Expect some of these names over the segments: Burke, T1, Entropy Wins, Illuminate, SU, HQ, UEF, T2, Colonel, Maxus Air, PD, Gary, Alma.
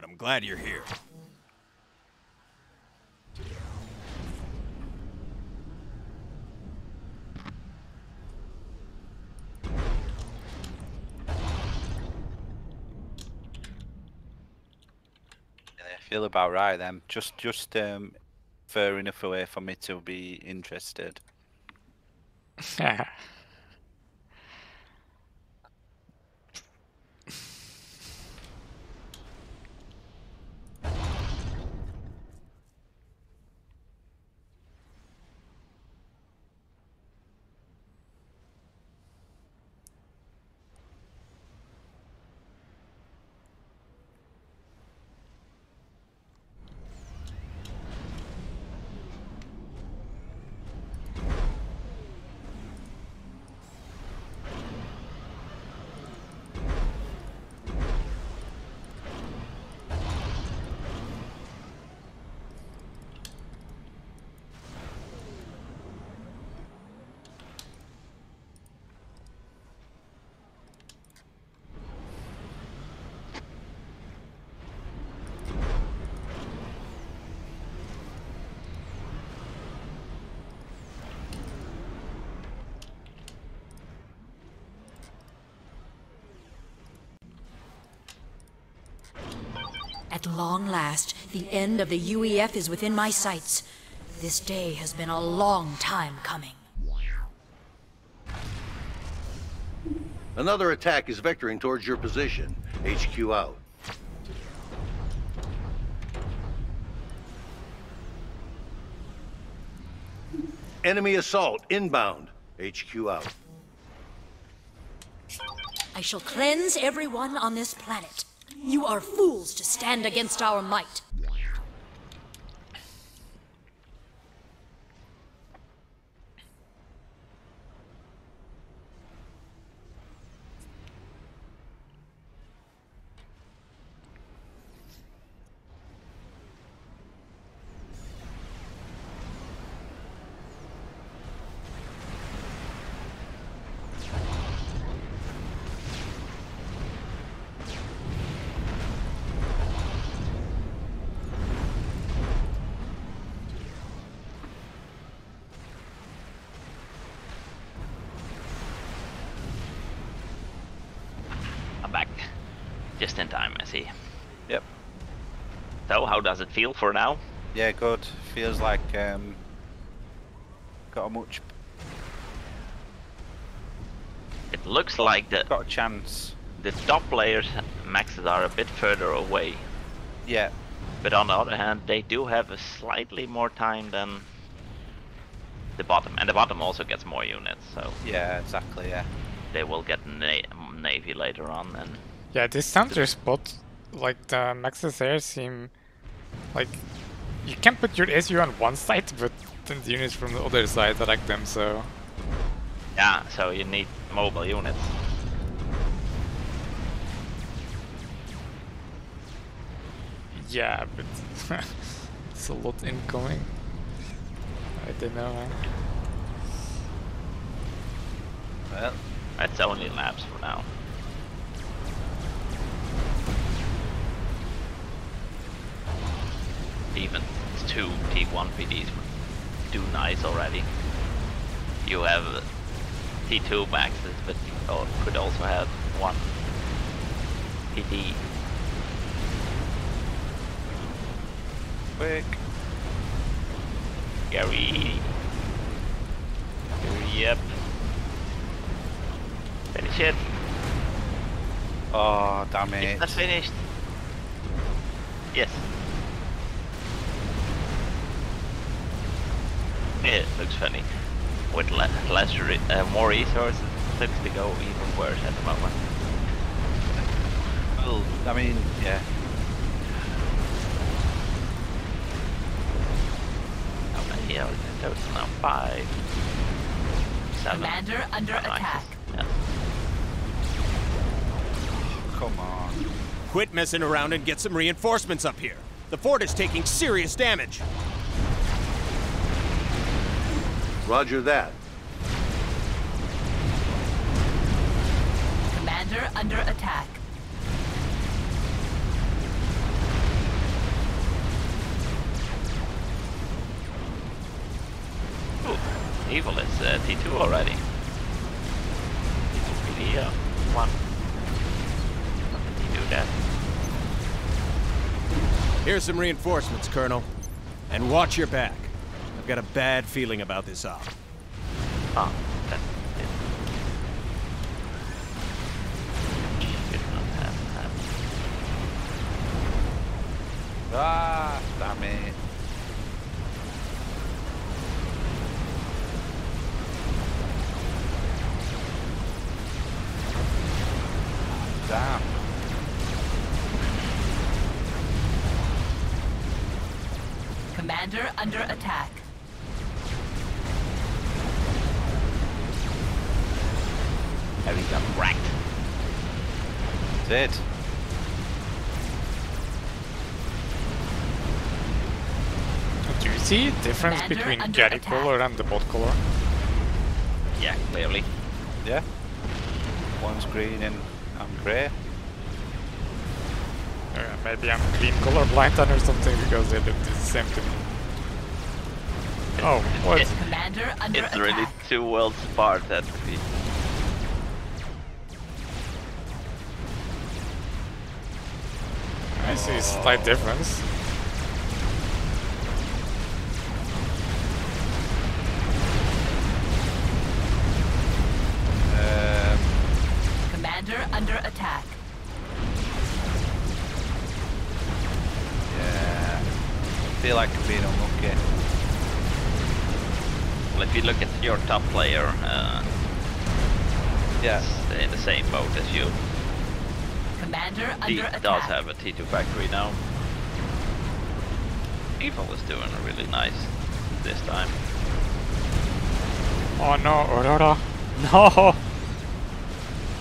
but I'm glad you're here. Feel about right then. Just far enough away for me to be interested. At long last, the end of the UEF is within my sights. This day has been a long time coming. Another attack is vectoring towards your position. HQ out. Enemy assault inbound. HQ out. I shall cleanse everyone on this planet. You are fools to stand against our might. Just in time, I see. Yep. So, how does it feel for now? Yeah, good. Feels like got a much. It looks like the got a chance. The top players, Maxes, are a bit further away. Yeah. But on the other hand, they do have a slightly more time than the bottom, and the bottom also gets more units. So. Yeah, exactly. Yeah. They will get Navy later on, and. Yeah, this counter spot, like the Maxus Air seem like you can put your SU on one side, but then the units from the other side attack them, so. Yeah, so you need mobile units. Yeah, but it's a lot incoming. I don't know, man. Well, that's only labs for now. Even 2 T1 PDs would do nice already. You have T2 Maxes, but you could also have one PD. Quick. Gary. Gary, yep. Finish it. Oh, damn it. It's not finished. Yes. It looks funny. With more resources, it looks to go even worse at the moment. Well, I mean, yeah. How many are there? There's now 5, 7. Commander under attack. Yes. Oh, come on. Quit messing around and get some reinforcements up here. The fort is taking serious damage. Roger that. Commander under attack. evil, it's T2 already. T2 PD, one. How did he do that? Here's some reinforcements, Colonel. And watch your back. I've got a bad feeling about this op. Oh, that's it. Should not have happened. Ah, damn it. Damn. Commander under attack. There we go, wrecked. That's it. Do you see a difference Commander between Gary color and the bot color? Yeah, clearly. Yeah. One's green and I'm grey. Maybe I'm green colorblind or something because they look the same to me. Oh, what? It's really two worlds apart, that would be. I see a slight difference. Commander under attack. Yeah, I feel like being unlucky. Well, if you look at your top player, yes, in the same boat as you. Commander under attack. He does have a T2 factory now. Evil is doing really nice this time. Oh no, Aurora! No!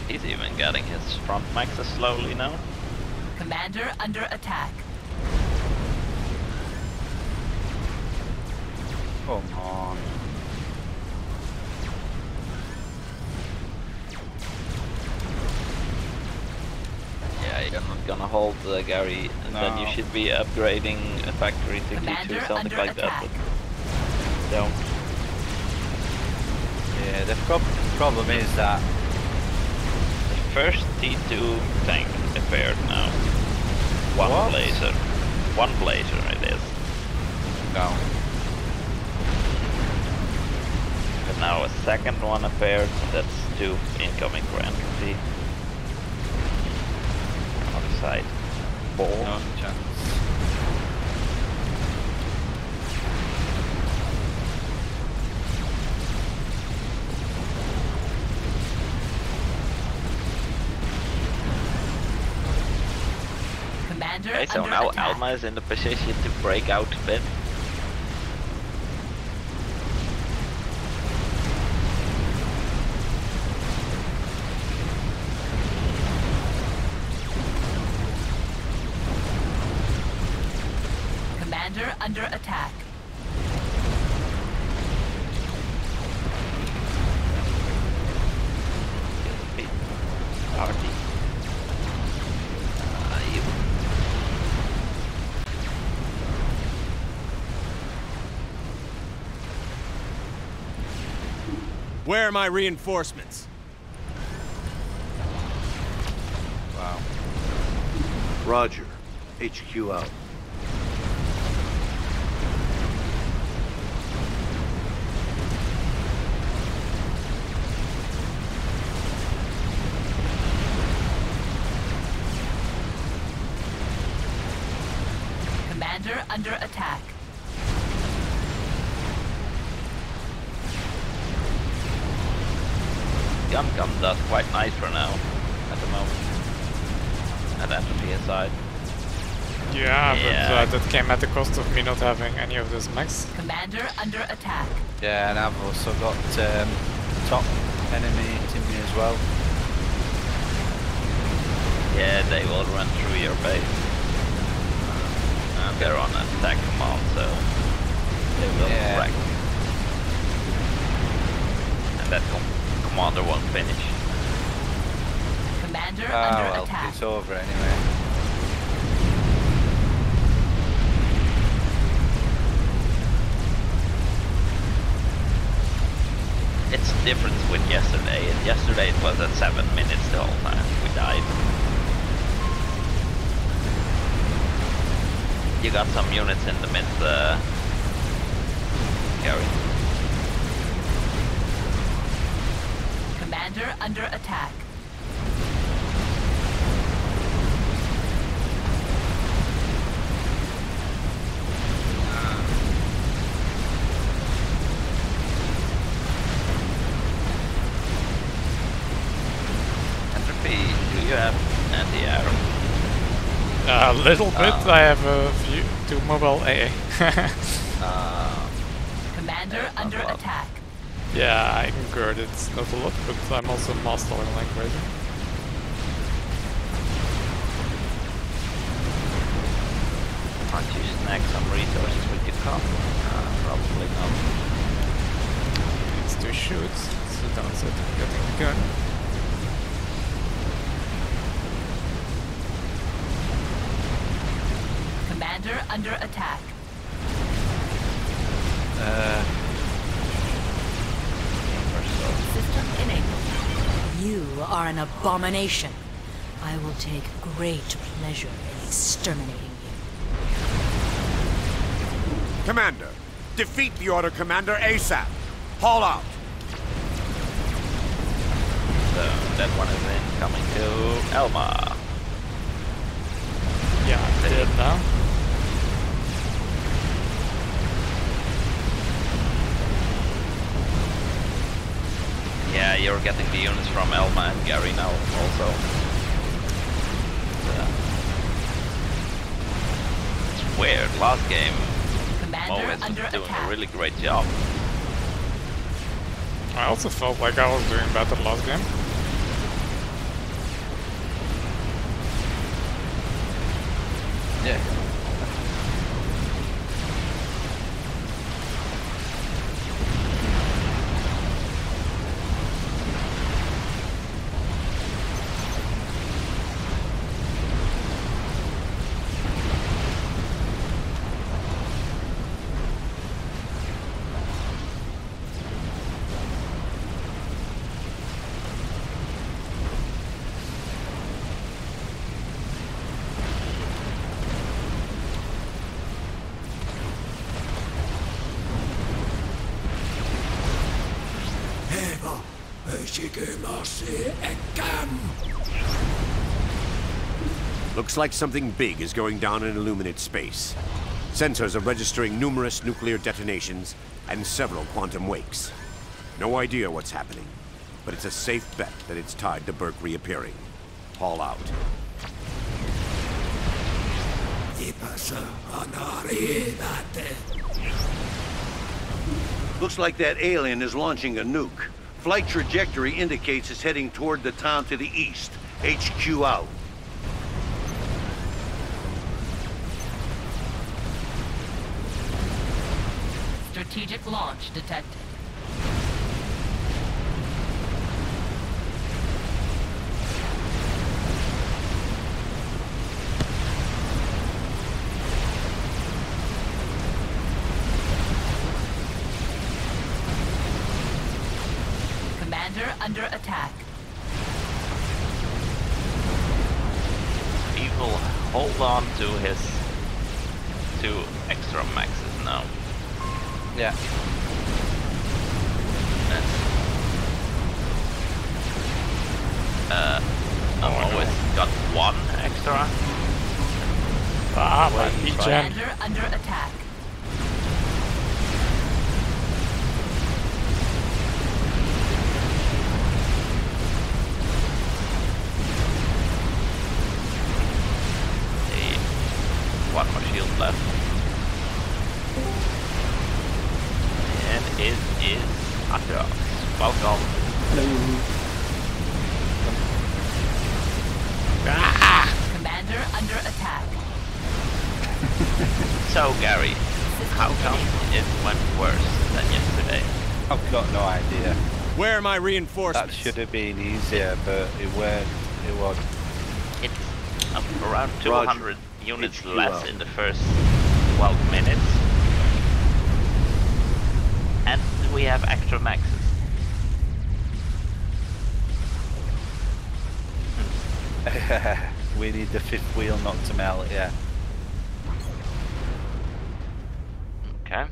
He's even getting his front maxes slowly now. Commander under attack. Come on. You're not gonna hold Gary, and no. Then you should be upgrading a factory to T2 or something like attack. That. But don't. Yeah, the problem is that the first T2 tank repaired now. One blazer it is. No. But now a second one appeared. That's two incoming for entropy. Side. Ball. No chance. Commander. Okay, so now attack. Alma is in the position to break out a bit. Under attack. Where are my reinforcements? Wow. Roger. HQ out. Under attack. Gum does quite nice for now, at the moment. And that's the PSI. Yeah, but that came at the cost of me not having any of those max. Commander under attack. Yeah, and I've also got top enemy to me as well. Yeah, they will run through your base. They're on attack command, so they will wreck. And that commander won't finish. Commander under attack. It's over anyway. difference with yesterday. Yesterday it was at 7 minutes the whole time. We died. You got some units in the mid, Gary. Commander under attack. A little bit. I have a few to mobile AA. Commander under attack. Yeah, I concurred. It's not a lot, but I'm also master in language. Can't you snag some resources with your cop? Probably not. It's two shoots, so that's it. Getting the gun. Commander under attack. System enabled. You are an abomination. I will take great pleasure in exterminating you. Commander, defeat the order, Commander, ASAP. Haul out. So that one is incoming to Alma. Yeah, I'm dead now. Yeah, you're getting the units from Alma and Gary now, also. It's weird. Last game, Mo was doing a really great job. I also felt like I was doing better last game. Yeah. Looks like something big is going down in Illuminate space. Sensors are registering numerous nuclear detonations and several quantum wakes. No idea what's happening, but it's a safe bet that it's tied to Burke reappearing. Haul out. Looks like that alien is launching a nuke. Flight trajectory indicates it's heading toward the town to the east. HQ out. Strategic launch detected. Under attack. He will hold on to his two extra maxes now. Yeah. I've always got one extra. Commander under attack. Left. And it is under. Welcome. Ah! Commander under attack. So Gary, how come it went worse than yesterday? I've got no idea. Where are my reinforcements? That should have been easier, but it weren't. It was. It's around 200. Roger. Units less in the first 12 minutes. And we have extra maxes. We need the fifth wheel not to melt, yeah. Okay.